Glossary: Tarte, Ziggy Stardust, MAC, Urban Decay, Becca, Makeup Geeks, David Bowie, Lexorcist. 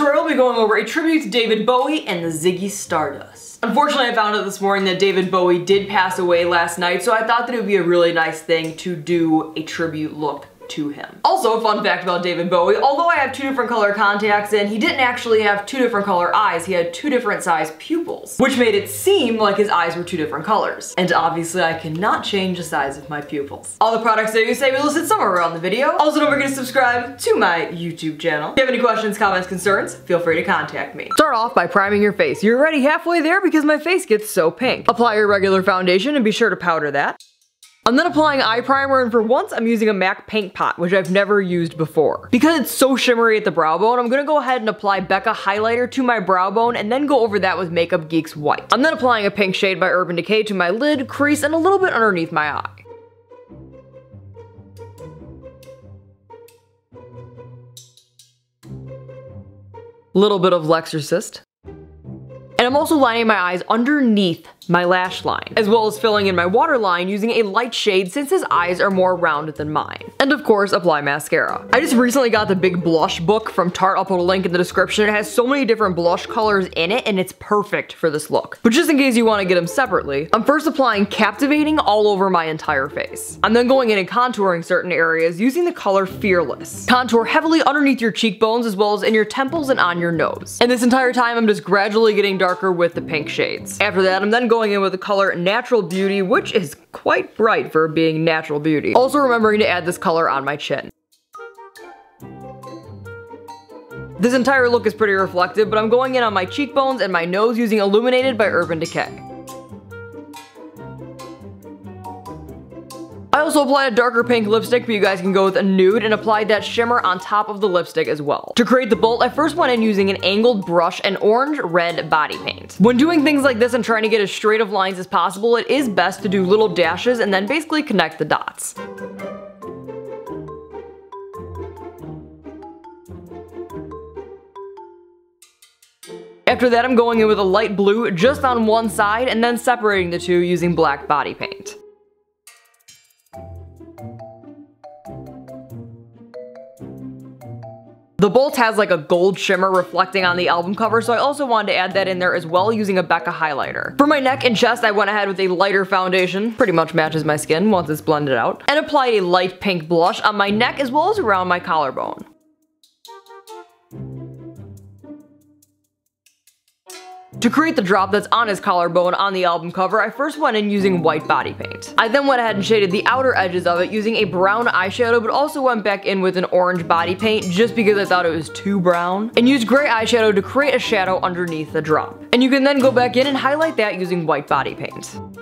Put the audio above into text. tutorial, we'll be going over a tribute to David Bowie and the Ziggy Stardust. Unfortunately, I found out this morning that David Bowie did pass away last night, so I thought that it would be a really nice thing to do a tribute look to him. Also, fun fact about David Bowie, although I have two different color contacts in, he didn't actually have two different color eyes, he had two different size pupils, which made it seem like his eyes were two different colors. And obviously I cannot change the size of my pupils. All the products that you say we listed somewhere around the video. Also, don't forget to subscribe to my YouTube channel. If you have any questions, comments, concerns, feel free to contact me. Start off by priming your face. You're already halfway there because my face gets so pink. Apply your regular foundation and be sure to powder that. I'm then applying eye primer, and for once I'm using a MAC paint pot, which I've never used before. Because it's so shimmery at the brow bone, I'm gonna go ahead and apply Becca highlighter to my brow bone and then go over that with Makeup Geeks White. I'm then applying a pink shade by Urban Decay to my lid, crease, and a little bit underneath my eye. Little bit of Lexorcist. And I'm also lining my eyes underneath my lash line, as well as filling in my waterline using a light shade since his eyes are more rounded than mine. And of course, apply mascara. I just recently got the big blush book from Tarte. I'll put a link in the description. It has so many different blush colors in it, and it's perfect for this look. But just in case you want to get them separately, I'm first applying Captivating all over my entire face. I'm then going in and contouring certain areas using the color Fearless. Contour heavily underneath your cheekbones as well as in your temples and on your nose. And this entire time, I'm just gradually getting darker with the pink shades. After that, I'm then going in with the color Natural Beauty, which is quite bright for being natural beauty. Also remembering to add this color on my chin. This entire look is pretty reflective, but I'm going in on my cheekbones and my nose using Illuminated by Urban Decay. I also applied a darker pink lipstick, but you guys can go with a nude, and applied that shimmer on top of the lipstick as well. To create the bolt, I first went in using an angled brush and orange-red body paint. When doing things like this and trying to get as straight of lines as possible, it is best to do little dashes and then basically connect the dots. After that, I'm going in with a light blue just on one side and then separating the two using black body paint. The bolt has like a gold shimmer reflecting on the album cover, so I also wanted to add that in there as well using a Becca highlighter. For my neck and chest, I went ahead with a lighter foundation, pretty much matches my skin once it's blended out, and applied a light pink blush on my neck as well as around my collarbone. To create the drop that's on his collarbone on the album cover, I first went in using white body paint. I then went ahead and shaded the outer edges of it using a brown eyeshadow, but also went back in with an orange body paint just because I thought it was too brown, and used gray eyeshadow to create a shadow underneath the drop. And you can then go back in and highlight that using white body paint.